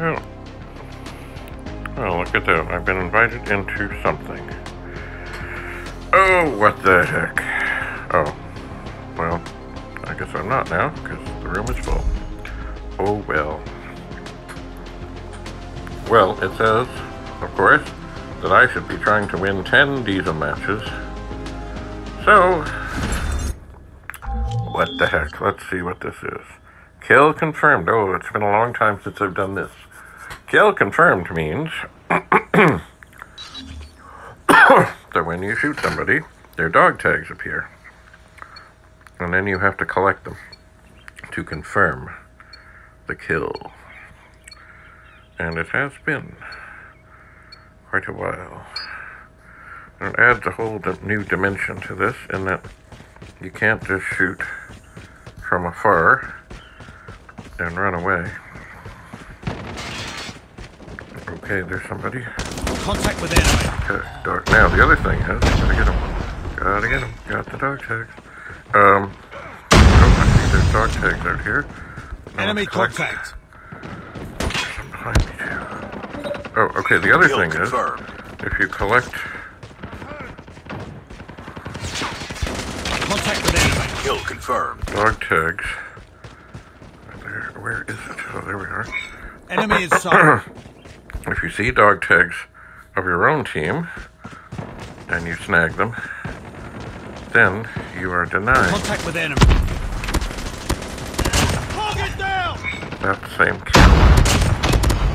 Oh. Well, look at that. I've been invited into something. Oh, what the heck. Oh. Well, I guess I'm not now, because the room is full. Oh, well. Well, it says, of course, that I should be trying to win 10 diesel matches. So, what the heck? Let's see what this is. Kill confirmed. Oh, it's been a long time since I've done this. Kill confirmed means that when you shoot somebody, their dog tags appear. And then you have to collect them to confirm the kill. And it has been quite a while. And it adds a whole new dimension to this in that you can't just shoot from afar and run away. Okay, there's somebody. Contact with enemy. Okay, dog. Now, the other thing is, gotta get him. Gotta get him. Got the dog tags. Oh, I see there's dog tags out here. No enemy contact. Behind me too. Oh, okay, the other thing is, if you collect... Contact with enemy. Kill confirmed. Dog tags. Where is it? Oh, there we are. Enemy is sorry. If you see dog tags of your own team, and you snag them, then you are denied. Contact with enemy. Target down! That's the same kill.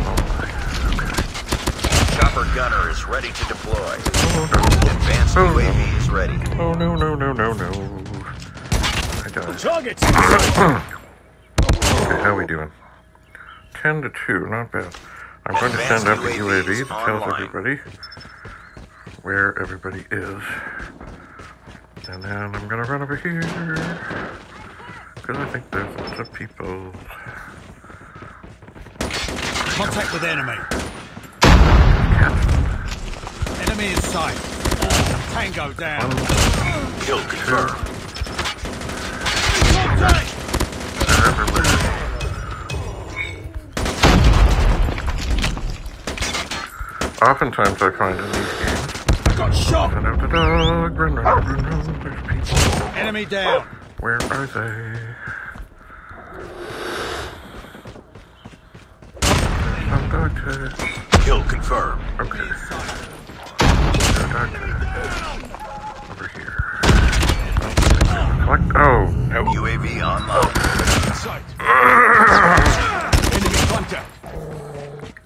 Oh my god, okay. Chopper gunner is ready to deploy. Oh, no. Advanced UAV is ready. Oh no, no, no, no, no. I died. Targets! Okay, how we doing? 10-2, not bad. I'm going to send up a UAV that tells everybody where everybody is. And then I'm going to run over here, because I think there's lots of people. Contact with enemy. Yeah. Enemy in sight. Tango down. Kill confirmed. They're everywhere. Oftentimes I find in these games. I got shot! Run after dog, run, run, run, run, there's people. Enemy down! Where are they? Some dog tags. Kill confirmed. Okay. No dog tags. Over here. Collect. Oh, no. UAV online. Enemy contact.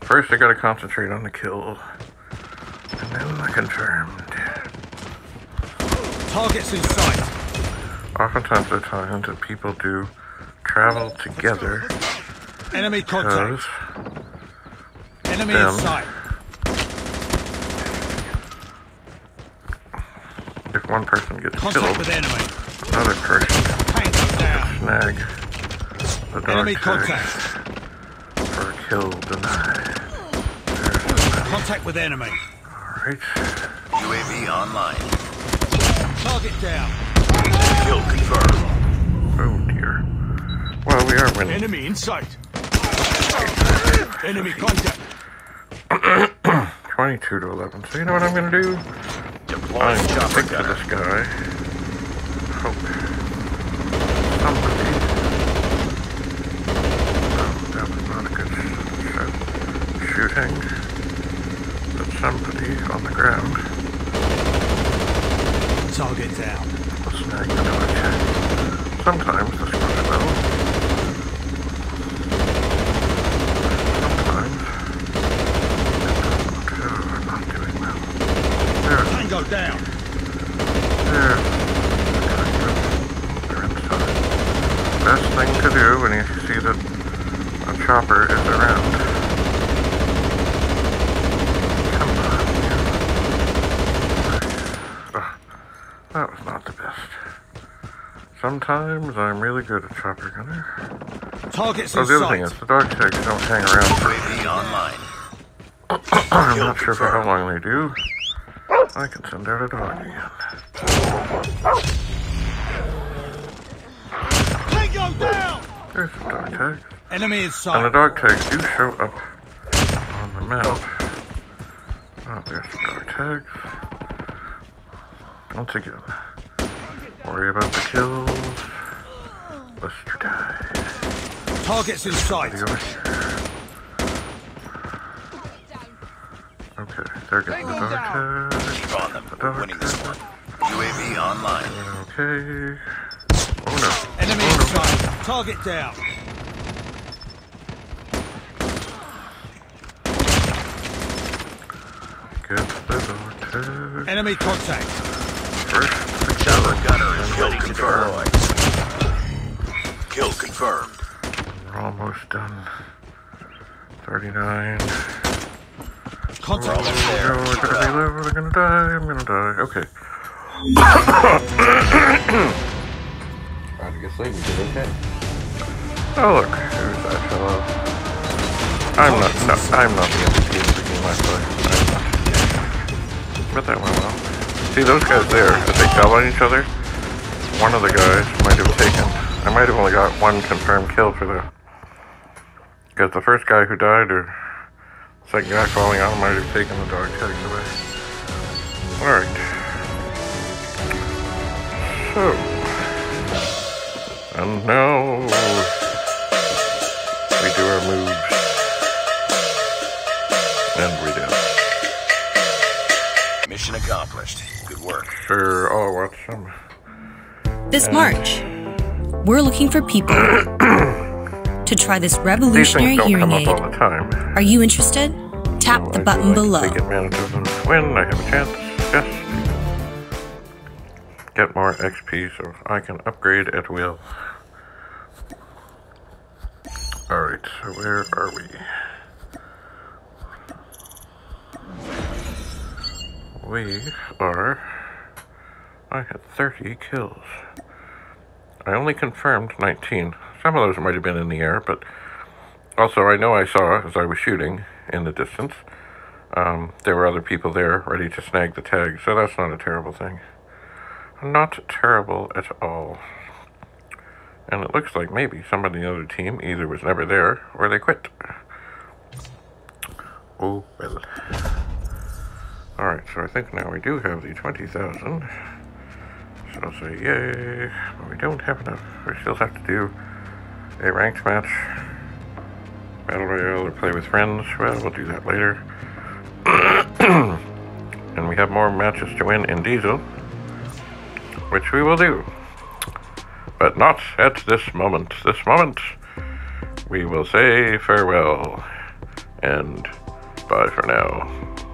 First, I gotta concentrate on the kill, and then I confirmed. Targets in sight. Oftentimes, I find that people do travel together. Enemy contact. Enemy in sight. If one person gets killed, with enemy. Another person can snag the dog enemy contact. For a kill denied. Contact with enemy. Alright. UAV online. Target down. Kill confirmed. Oh dear. Well, we are winning. Enemy in sight. Enemy contact. 22-11. So you know what I'm gonna do? I'm gonna pick to this guy. Hope somebody. Oh, that was not a good shooting. Somebody on the ground. Target down. Snag the dog tag. Sometimes this works well. Sometimes I'm not doing well. There. Tango down. There. They're inside. Best thing to do when you see that a chopper is around. That was not the best. Sometimes I'm really good at chopper gunner. Targets in sight. The other thing is, the dog tags don't hang around for me. I'm not sure for how long they do. I can send out a dog again. Tango down! There's some dog tags. Enemy is sight. And the dog tags do show up map. Oh, there's our tags. Once again, worry about the kills, lest you die. Targets in sight. Okay, they're getting the dog tag. On them. The dog winning tag. This one. UAV online. Okay. Oh no. Enemy in sight. Target down. Get the dog tag. Enemy contact. First, the chopper gunner is ready to deploy. Kill confirmed. We're almost done. 39. Contact there. Oh, they're gonna be live, they're gonna die, I'm gonna die. Okay. I guess we did okay. Oh look, there's that fellow. I'm not the MVP of the game I play. I'm not. But that went well. See those guys there, if they fell on each other, one of the guys might have taken. I might have only got one confirmed kill for the. Because the first guy who died or second guy falling out might have taken the dog tags away. Alright. So. And now we do our moves. And we did. Mission accomplished. Good work. Sure, I'll watch some. This March, we're looking for people to try this revolutionary hearing aid. All the time. Are you interested? Tap the button below. I get managers and win. I have a chance. Yes. Get more XP so I can upgrade at will. Alright, so where are we? We are... I had 30 kills. I only confirmed 19. Some of those might have been in the air, but also I know I saw, as I was shooting in the distance, there were other people there ready to snag the tag, so that's not a terrible thing. Not terrible at all. And it looks like maybe somebody on the other team either was never there, or they quit. Oh, well. Alright, so I think now we do have the 20,000. So I'll say, yay, but we don't have enough. We still have to do a ranked match, battle royale, or play with friends. Well, we'll do that later. And we have more matches to win in Diesel, which we will do, but not at this moment. This moment, we will say farewell, and bye for now.